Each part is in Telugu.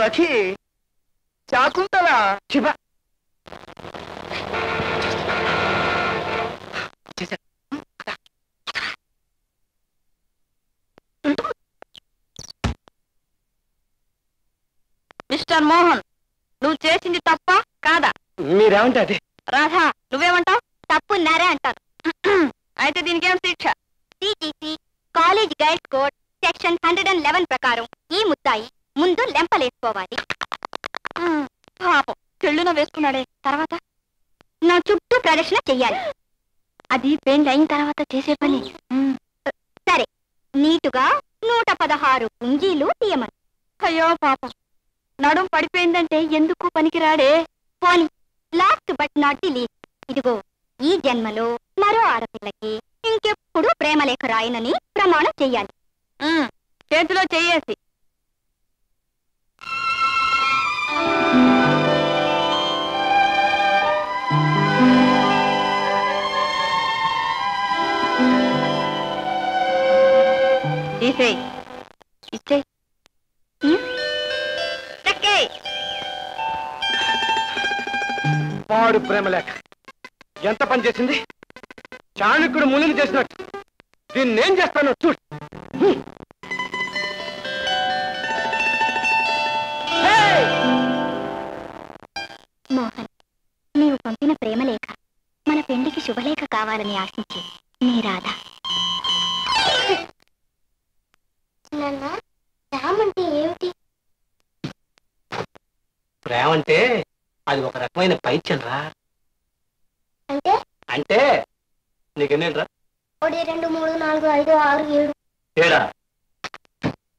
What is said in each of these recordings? सखी शाकुंतला शिवा मिस्टर मोहन नुव्वु तप्पा कादा राधा नुव्वेमंटावु तप्पु नारे अंटारु अयिते दीनिकि एं शिक्षा CGC college guide code section 111 प्रकार ई मुद्दाई मुंदु लेंपलेसुकोवाली पापं चेल्लुन वेसुकुन्नाडे तर्वात ना चुट्टू प्रदर्शन चेयाली अदी पेंट अयिन तर्वात चेसे पनि सरे नीटुगा 116 पुंजीलु तीयमनि अय्यो पापं नडुम पड़िपोयिंदंटे एंदुकु पनिकिराडे पोनी लास्ट बट नॉट लीस्ट इदिगो ई जन्मलो मरो आड़पिल्लकी इंकेप्पुडू प्रेम लेख रायननी प्रमाणं चेयाली చేతిలో చేయేసి తీసేయ్ ఇచ్చేయ్ తక్కేయ్ వాడు ప్రేమ లేక ఎంత పని చేసింది చాణుకుడు మునిని చేసినట్టు దీన్ని ఏం చేస్తానో చూడు मोहन नीवु पंपिन प्रेम लेख मन पेंडिकी शुभलेख कावालनी आशिंची नी राधा नाना रामंटे एमिति प्रेम अंटे अदि ओक रकमैन पैचलरा अंटे अंटे नीकेन्नेलरा 1 2 3 4 5 6 7 ఏడా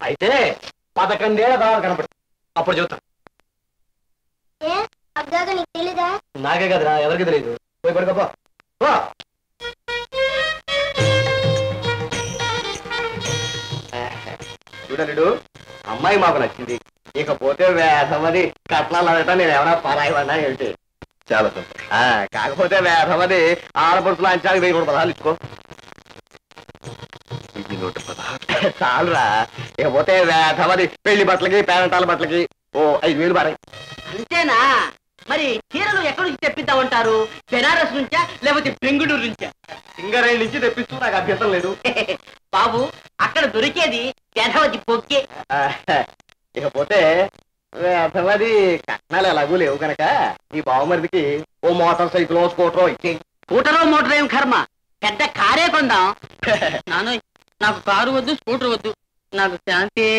అయితే 11 ఏళ్ల దాకా కనబడతాడు అప్పుడు చూస్తాను ఏ అబ్దాగా నీకు తెలియదా నాకే కదరా ఎవరికి తెలియదు పోయి పడుకోపో పో చూడలేడు అమ్మాయి మాకు నచ్చింది ఇకపోతే వేసమది కట్నాలు అడట నేను ఏమైనా పరాయివన్నా ఏంటి చాలా సంతోషం కాకపోతే వేసమది ఆడపడుతులు అంచాక 1000 రూపాయలు ఇచ్చుకో చాలరా ఇకపోతే వేధమది పెళ్లి బట్టలకి పేరంటాల బట్టలకి ఓ 5000 బారాయి అంతేనా మరి చీరలు ఎక్కడి నుంచి తెప్పిద్దామంటారు బెనారస్ నుంచా లేకపోతే బెంగళూరు నుంచా సింగరేణి నుంచి తెప్పిస్తూ నాకు అభ్యంతరం లేదు బాబు అక్కడ దొరికేది వేధమది పొక్కే ఇకపోతే వేధమది కట్నాలు ఎలాగూ లేవు కనుక ఈ బావమరిదికి ఓ మోటార్ సైకిల్ స్కూటరో ఇచ్చే స్కూటరో మోటార్ ఏం కర్మ పెద్ద కారే కొందాం నాను నాకు కారు వద్దు స్కూటర్ వద్దు నాకు శాంతే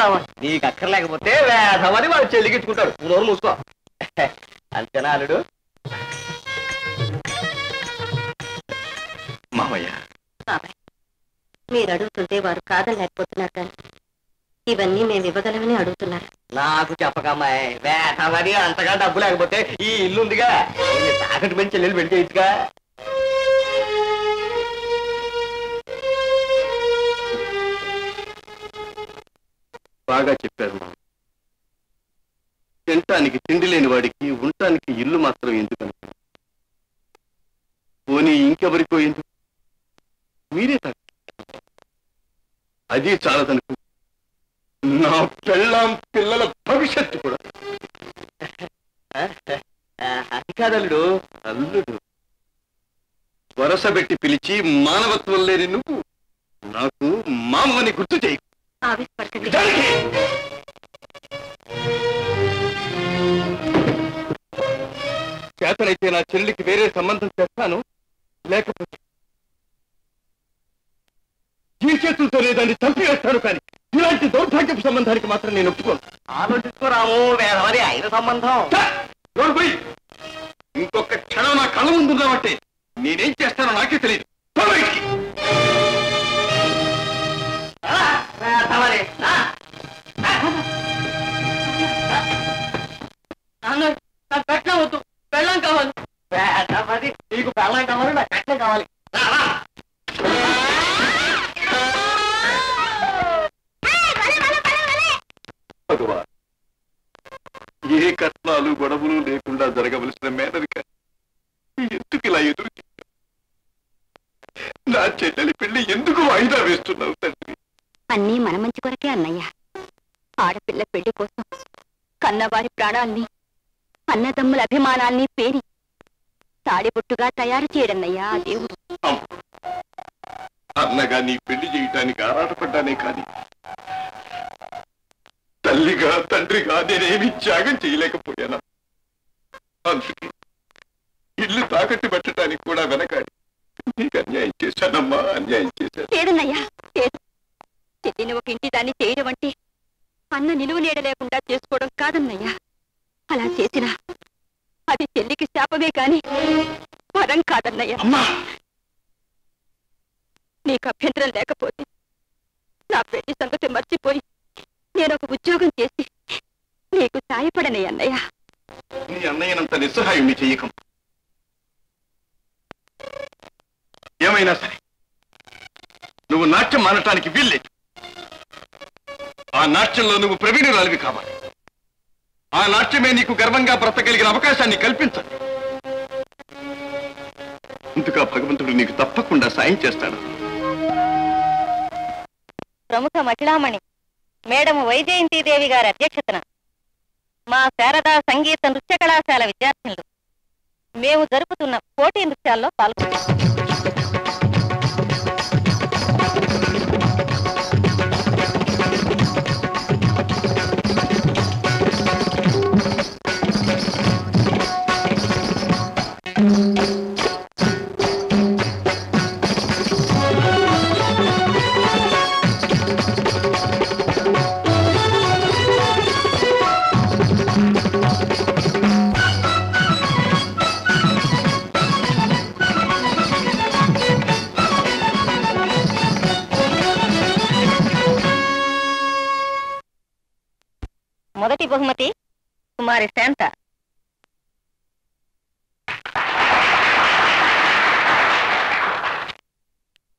కావాలి నీకు అక్కర్లేకపోతే వేధమని వాళ్ళు చెల్లికించుకుంటారు నోరు మూసుకో అంతేనా అల్లుడు మామయ్య మీరు అడుగుతుంటే వారు కాదలేకపోతున్నారు కానీ ఇవన్నీ మేము ఇవ్వగలమని అడుగుతున్నారు నాకు చెప్పకమ్మాయి వేధమని అంతగా డబ్బు లేకపోతే ఈ ఇల్లు ఉందిగా తాకట్టు పెంచి చెల్లెలు పెట్టేయచ్చుగా బాగా చెప్పారు మామ తింటానికి తిండి లేని వాడికి ఉండటానికి ఇల్లు మాత్రం ఎందుకు అనుకున్నాను పోనీ ఇంకెవరికో ఎందుకు మీరే అది చాలదనుకు నా పిల్లల భవిష్యత్తు కూడా అధికారులు అల్లుడు వరసబెట్టి పిలిచి మానవత్వం లేని నువ్వు నాకు మామని గుర్తు చేయకు చేతనైతే నా చెల్లికి వేరే సంబంధం చేస్తాను లేకపోతే ఈ చేతులతో దాన్ని చంపివేస్తాను కానీ ఇలాంటి దౌర్భాగ్యపు సంబంధానికి మాత్రం నేను ఒప్పుకోను ఆలోచించుకోరాము వేరే ఆయన సంబంధం ఇంకొక క్షణం నా కళ్ళ ముందున్నామంటే నేనేం చేస్తానో నాకే తెలియదు కట్నం వద్దు బెల్లం కావాలి నీకు బెల్లం కావాలి నాకు కట్నం కావాలి ఏ కట్నాలు గొడవలు లేకుండా జరగవలసిన మేనరిక ఎందుకు ఇలా ఎదురు నా చెల్లెలి పెళ్లి ఎందుకు వాయిదా వేస్తున్నావు తండ్రి అన్నీ మన మంచి కొరకే అన్నయ్య ఆడపిల్ల పెళ్లి కోసం కన్నవారి ప్రాణాల్ని అన్నదమ్ముల అభిమానాల్ని పేరి తాడిబొట్టుగా తయారు చేయడన్నయ్యా దేవుడు. అన్నగా నీ పెళ్లి చేయడానికి ఆరాటపడ్డానే కాని తల్లిగా తండ్రిగా నేనేమి త్యాగం చేయలేకపోయాను. అందుకే ఇల్లు తాకట్టు పెట్టడానికి కూడా వెనకాడి నీకు అన్యాయం చేశానమ్మా, అన్యాయం చేశాను. లేదన్నయ్యా, చెల్లిని ఒక ఇంటి దాన్ని చేయడం అంటే అన్న నిలువ నీడ లేకుండా చేసుకోవడం కాదన్నయ్యా. అలా చేసినా అది చెల్లికి శాపమే కాని వరం కాదన్నయ్యా. నీకు అభ్యంతరం లేకపోతే నా పెళ్లి సంగతి మర్చిపోయి నేనొక ఉద్యోగం చేసి నీకు సాయపడనయ్య. అన్నయ్య, నీ అన్నయ్యనంత నిస్సహాయం చెయ్యకం. ఏమైనా సరే నువ్వు నాట్యం మానటానికి వీల్లేదు. ఆ నాట్యంలో నువ్వు ప్రవీణురాలివి కావాలి. ఆ నాట్యమే నీకు గర్వంగా బ్రతకగలిగిన అవకాశాన్ని కల్పించాలి. ఇందుకు భగవంతుడు నీకు తప్పకుండా సాయం చేస్తాడు. ప్రముఖ మహిళామణి మేడం వైజయంతిదేవి గారి అధ్యక్షతన మా శారదా సంగీత నృత్య కళాశాల విద్యార్థులు మేము జరుపుతున్న పోటీ నృత్యాల్లో పాల్గొన్నాం. మొదటి బహుమతి కుమారి శాంత.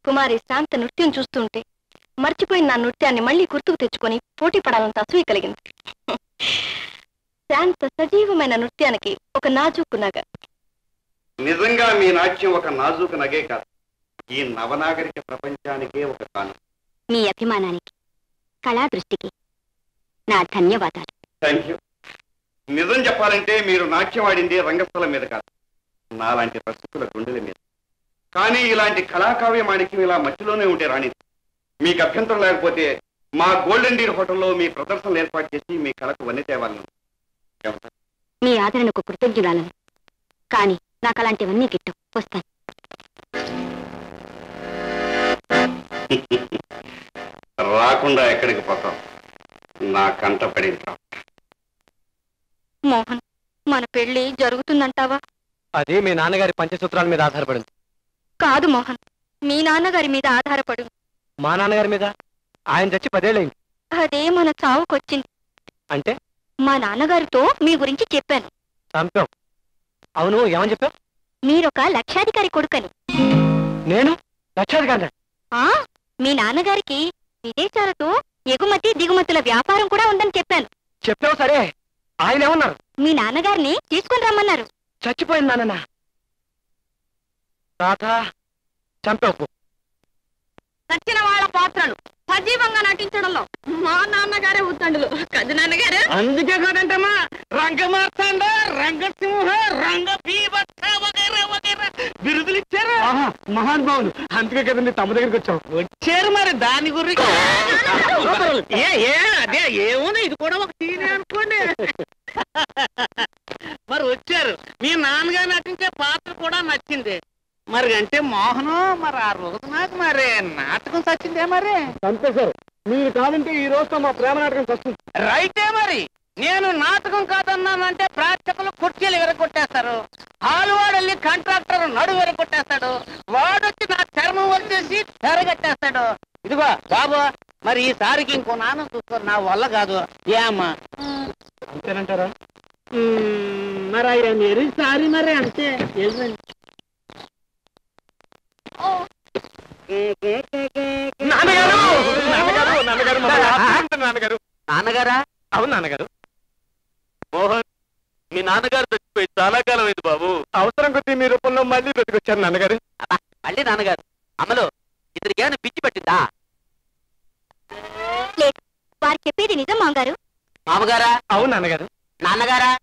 కుమారి శాంత నృత్యం చూస్తుంటే మర్చిపోయిన నా నృత్యాన్ని మళ్ళీ గుర్తుకు తెచ్చుకొని పోటీ పడాలంత అసూయ కలిగింది. శాంత సజీవమైన నృత్యానికి ఒక నాజూకు నగ. నిజంగా మీ నాట్యం ఒక నాజూకు నగే కాదు, ఈ నవనాగరిక ప్రపంచానికే ఒక కాను. మీ అభిమానానికి, కళా దృష్టికి నా ధన్యవాదాలు. Thank you. నిజం చెప్పాలంటే మీరు నాట్యం ఆడిందే రంగస్థలం మీద కాదు, నాలాంటి పరిస్థితుల గుండెల మీద. కానీ ఇలాంటి కళాకావ్య మాణిక్యం ఇలా మధ్యలోనే ఉంటే రానిది. మీకు అభ్యంతరం లేకపోతే మా గోల్డెన్ డీర్ హోటల్లో మీ ప్రదర్శనలు ఏర్పాటు చేసి మీ కళకు వన్నె తేవాలను. మీ ఆదరణకు కృతజ్ఞురాలను. కానీ నాకు అలాంటివన్నీ గిట్టం. వస్తాను. రాకుండా ఎక్కడికి పోతాం, నా కంట పడింటా. మోహన్, మన పెళ్లి జరుగుతుందంటావా? అదే మీ నాన్నగారి పంచసూత్రాల మీద ఆధారపడింది. కాదు మోహన్, మీ నాన్నగారి మీద ఆధారపడు. మా నాన్నగారి మీద? ఆయన చచ్చి 10 ఏళ్ళైంది. అదే మన చావుకొచ్చింది. అంటే మా నాన్నగారితో మీ గురించి చెప్పాను. చంపాం. అవును, ఏమని చెప్పావు? మీరొక లక్షాధికారి కొడుకని. నేను లక్షాధికారి? మీ నాన్నగారికి విదేశాలతో ఎగుమతి దిగుమతుల వ్యాపారం కూడా ఉందని చెప్పాను. చెప్పావు, సరే. ఆయన ఏమన్నారు? మీ నాన్నగారిని తీసుకుని రమ్మన్నారు. చచ్చిపోయింది నాన్న. చంపేకు. చచ్చిన వాళ్ళ పాత్రలు సజీవంగా నటించడంలో మా నాన్నగారే ఉత్తండులు. కది నాన్నగారు? అందుకే కాదంటమ్మా, రంగమార్తాండ, రంగసింహ, రంగ భీభత్స వగైరా వగైరా బిరుదులు ఇచ్చారు మహానుభావులు. అందుకే కదండి తమ దగ్గరికి వచ్చావు. వచ్చారు, మరి దాని గురించి అదే ఏముంది, ఇది కూడా ఒక టీవీ అనుకోండి. మరి వచ్చారు, మీ నాన్నగారు నటించే పాత్ర కూడా నచ్చింది. మరి అంటే మోహను, మరి ఆ రోజు నాకు మరి నాటకం సచ్చిందే. మరి అంతే సార్, మీరు కాదంటే ఈ రోజుతో మా ప్రేమ నాటకం సచ్చింది. రైతే. మరి నేను నాటకం కాదన్నానంటే ప్రేక్షకులు కుర్చీలు విరగొట్టేస్తారు, హాలువాడు వెళ్ళి కాంట్రాక్టర్ నడు విరగొట్టేస్తాడు, వాడొచ్చి నా చర్మం వచ్చేసి తెరగట్టేస్తాడు. ఇదిగో బాబు, మరి ఈసారికి ఇంకో నాన్న చూసుకో, నా వల్ల కాదు. ఏమా అంతేనంటారా? మరి అయ్యా మీరు ఈసారి మరి అంతే. నాన్నగారా? అవును నాన్నగారు. మోహన్, మీ నాన్నగారు చచ్చిపోయి చాలా కాలం అయింది బాబు. అవసరం కొద్దీ మీ రూపంలో మళ్ళీ బతికొచ్చారు నాన్నగారు. మళ్ళీ నాన్నగారు? అమ్మలో ఇతనికి ఏమైనా పిచ్చి పట్టిందా? వారు చెప్పేది నిజం మామగారు. మామగారా? అవును నాన్నగారు. బాబాబు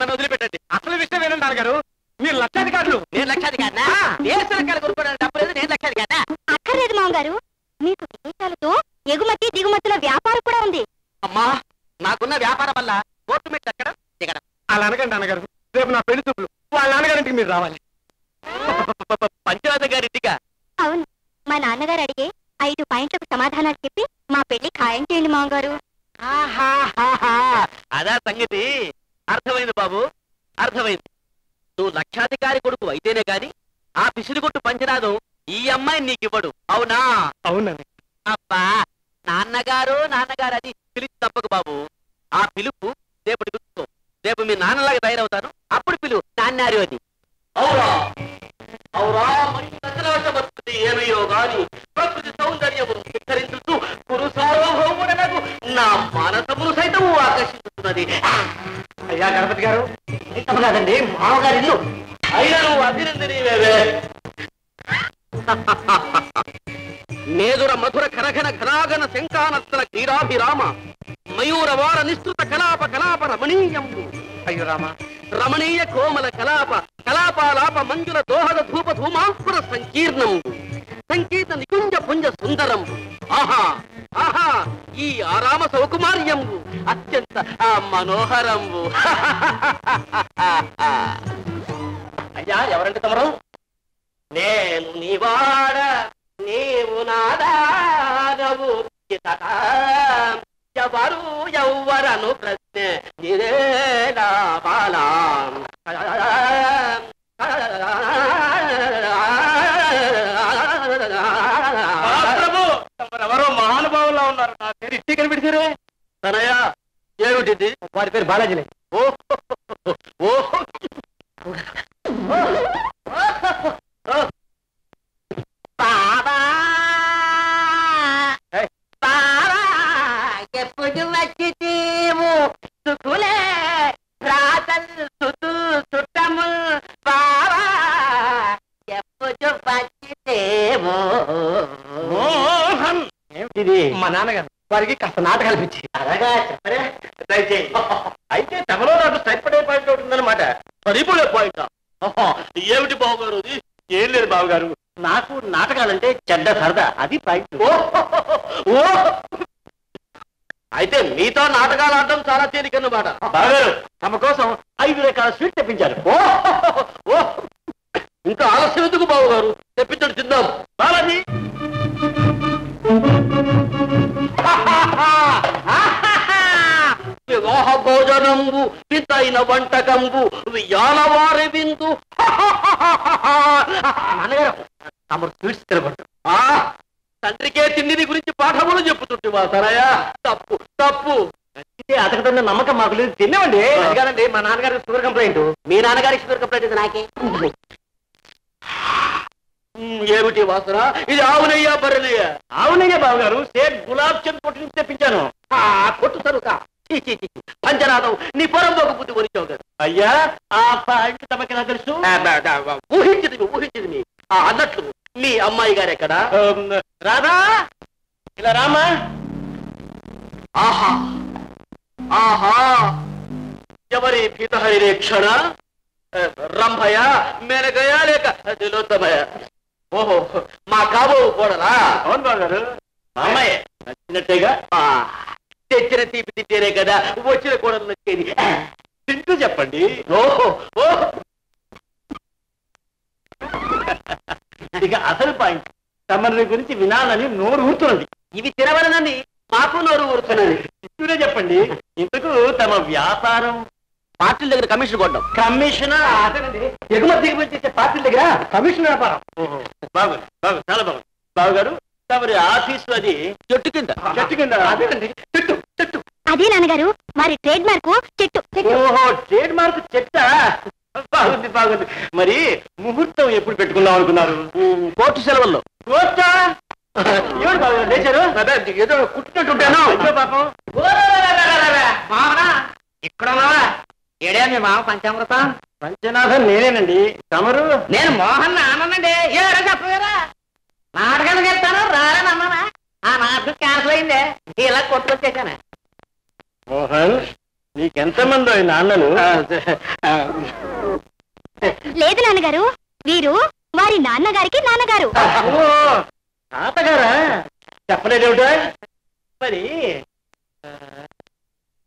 నన్ను వదిలిపెట్టండి. అసలు విషయం ఏనండి నాన్నగారు, మీరు లక్షాధికారులు. నేను లక్షాధికారినా? దేశ రకాలు కొనుక్కోవడానికి డబ్బు లేదు, నేను లక్షాధికారినా? అక్కర్లేదు మామగారు, మీకు విదేశాలతో ఎగుమతి దిగుమతుల వ్యాపారం కూడా ఉంది. అమ్మా, నాకున్న వ్యాపారం వల్ల ఓటు మెట్లు ఎక్కడ దిగడం. అలా అనకండి నాన్నగారు, రేపు నా పెళ్లి చూపులు వాళ్ళ నాన్నగారింటికి మీరు రావాలి. పంచరాజ గారింటిగా? అవును, మా నాన్నగారు అడిగే 5 పాయింట్లకు సమాధానాలు చెప్పి మా పెళ్లి ఖాయం చేయండి మామగారు. అదా సంగతి, అర్థమైంది బాబు, అర్థమైంది. నువ్వు లక్షాధికారి కొడుకు అయితేనే గాని ఆ పిసిరిగొట్టు పంచనాదం ఈ అమ్మాయి నీకివ్వడు. అవునా? అవునండి. అబ్బా నాన్నగారు నాన్నగారు అని పిలిచి తప్పకు బాబు. ఆ పిలుపు రేపటి పిలుచుకో. రేపు మీ నాన్నలాగా తయారవుతాను, అప్పుడు పిలువు నాన్నారు అని. అవునా? అవునా? ప్రకృతి ఏమయ్యో గాని ప్రకృతి సౌందర్యము విస్తరించుతూ గురు సార్వభౌముడనకు నా మానసమును సైతము ఆకర్షిస్తున్నది. అయ్యా గణపతి గారు, తప్పు కాదండి మామగారి ఇల్లు. అయ్యా నువ్వు అభినందనీయవే. మేధుర మధుర కరఘన ఘనాఘన శంఖానస్తల క్రీడాభిరామ మయూర వార నిస్తుత కలాప కలాప రమణీయం. అయ్యో రామ, రమణీయ కోమల కలాప కలాపాలాప మంజుల దోహద ధూప ధూమాంకుర సంకీర్ణం సంకీర్ణ నికుంజ పుంజ సుందరం. ఆహా ఆహా, ఈ ఆరామ సౌకుమార్యంబు అత్యంత మనోహరంబు. అయ్యా ఎవరంటే తమరు? నేను నీవాడ నీవు నాదానవు ఎవరు ఎవ్వరను ప్రశ్న నిరే నా బాల. ఎవరో మహానుభావులా ఉన్నారు, నా పేరు ఇట్టి కనిపెట్టారు. తనయ్య ఏమిటిది? వారి పేరు బాలాజీలే. ఎప్పుడు వచ్చి తీవు సుఖులే రాతలు సుతు చుట్టము బాబా ఎప్పుడు వచ్చి తేవు. ఇది మా నాన్నగారు వారికి కాస్త నాటకాలు పిచ్చి. అలాగా చెప్పరే, ట్రై చేయి. అయితే తమలో నాకు సరిపడే పాయింట్ ఒకటి ఉందన్నమాట. సరిపడే పాయింట్ ఏమిటి బాబుగారు? అది ఏం లేదు బాబుగారు, నాకు నాటకాలంటే చెడ్డ సరదా, అది పాయింట్. ఓ అయితే మీతో నాటకాలు ఆడటం చాలా తేలికన్నమాట. బాబుగారు తమ కోసం 5 రకాల స్వీట్ తెప్పించారు. ఓ ఇంకా ఆలస్యం ఎందుకు బాబుగారు, తెప్పించడం తిందాం. బాలాజీ వివాహ భోజనంబు పితైన వంటకంబు వియాలవారి విందు. నాన్నగారు తమరు స్వీట్స్ తినబడ్డు. తండ్రికే తిండిని గురించి పాఠములు చెప్పుతుంటే మా సరయా తప్పు తప్పు. అతకతున్న నమ్మకం మాకు లేదు. తిన్నామండి కాదండి, మా నాన్నగారికి షుగర్ కంప్లైంట్. మీ నాన్నగారికి షుగర్ కంప్లైంట్ ఇది నాకే. ఏమిటి వాసన? ఇది ఆవునయ్యా బర్రెలయ్యా? ఆవునయ్యా బాబుగారు, సేట్ గులాబ్ చంద్ కొట్టు నుంచి తెప్పించాను. ఆ కొట్టు సరుక పంచనాథం నీ పొరంబోకు బుద్ధి కొనిచావు కదా. అయ్యా ఆ పాయింట్ తమకెలా తెలుసు? ఊహించింది ఊహించింది. అన్నట్లు మీ అమ్మాయి గారు ఎక్కడ? రాధా ఇలా రామా. ఆహా ఆహా, ఎవరి భీతహరి రేక్షణ రంభయ మెనగయా లేక దిలోత్తమయ? ఓహో మా కాబో కూడరా? అవును బాబు అమ్మాయి నచ్చినట్టేగా. తెచ్చిన తీపి తింటేనే కదా వచ్చిన కూడలు నచ్చేది. తింటూ చెప్పండి. ఓహో ఓహో, ఇక అసలు పాయింట్. తమరి గురించి వినాలని నోరు ఊరుతున్నది, ఇవి తినవలనండి మాకు నోరు ఊరుతున్నది. తింటూనే చెప్పండి. ఇంతకు తమ వ్యాపారం? పార్టీల దగ్గర కమిషన్ కొట్టడం. కమిషనా? ఎగుమతి దిగుమతి చేసే పార్టీల దగ్గర కమిషన్ వ్యాపారం. బాబు బాబు చాలా బాగుంది బాబు గారు. తమరి ఆఫీసు అది చెట్టు కింద? చెట్టు కింద. చెట్టు చెట్టు అదే నాన్నగారు మరి ట్రేడ్ మార్క్ చెట్టు. ఓహో ట్రేడ్ మార్క్ చెట్టా, బాగుంది బాగుంది. మరి ముహూర్తం ఎప్పుడు పెట్టుకుందాం అనుకున్నారు? కోర్టు సెలవుల్లో. కోర్టా? ఎవరు బాబు లేచారు? ఏదో కుట్టినట్టుంటాను. పాపం इकड़ा मे माव पंचामृत पंचनाथन नेने तमरू नैन मोहन आनंदी नाटका राना आटल इला कोा मोहन नीके मंदो नागार वीर वारी नागारी तातगारा చెప్పలేదేంటో మరి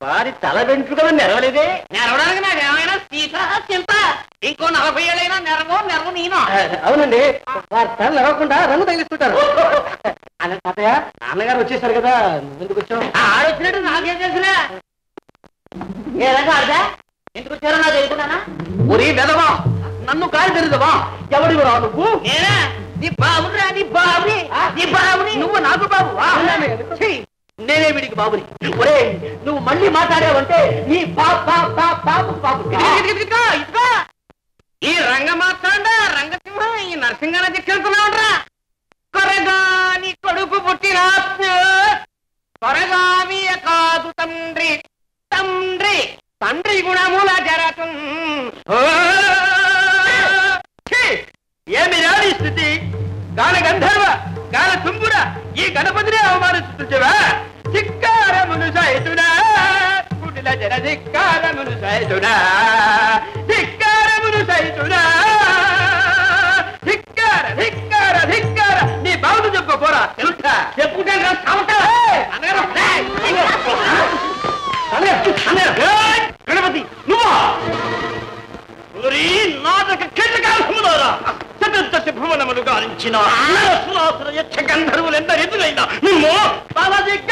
వారి తల వెంట్రుకలు నెరవలేదే నెరవడానికి నాకేమైనా సీతా చింత ఇంకో 40 ఏళ్ళైనా నెరవో నేను అవునండి వారి తల నెరవకుండా రంగు తగిలిస్తుంటారు అలా తాతయ్య నాన్నగారు వచ్చేసారు కదా నువ్వు ఎందుకు వచ్చావు ఆడు వచ్చినట్టు నాకేం తెలుసులే ఏ రకార్దా ఎందుకు వచ్చారో నాకు తెలుసునా ఒరి వెదవా నన్ను కాల్ తెరుదవా ఎవడివి రా నువ్వు నేనే रंगसिंह नरसिंह తండ్రి తండ్రి తండ్రి గుణముల జరతుం स्थिति गान गंधर्व गान तुम्बुर यह गणपति अवमान धिक्कार मुनुसायतुना कुटिला जन धिक्कार मुनुसायतुना धिक्कार धिक्कार धिक्कार नी बावनु जब बोरा चलता ये पुटे का सावटा अरे अरे अरे गणपति नुवा पूरी नाटक किटका सुनोरा भुवन गाली यक्ष गंधर्वल बालाजी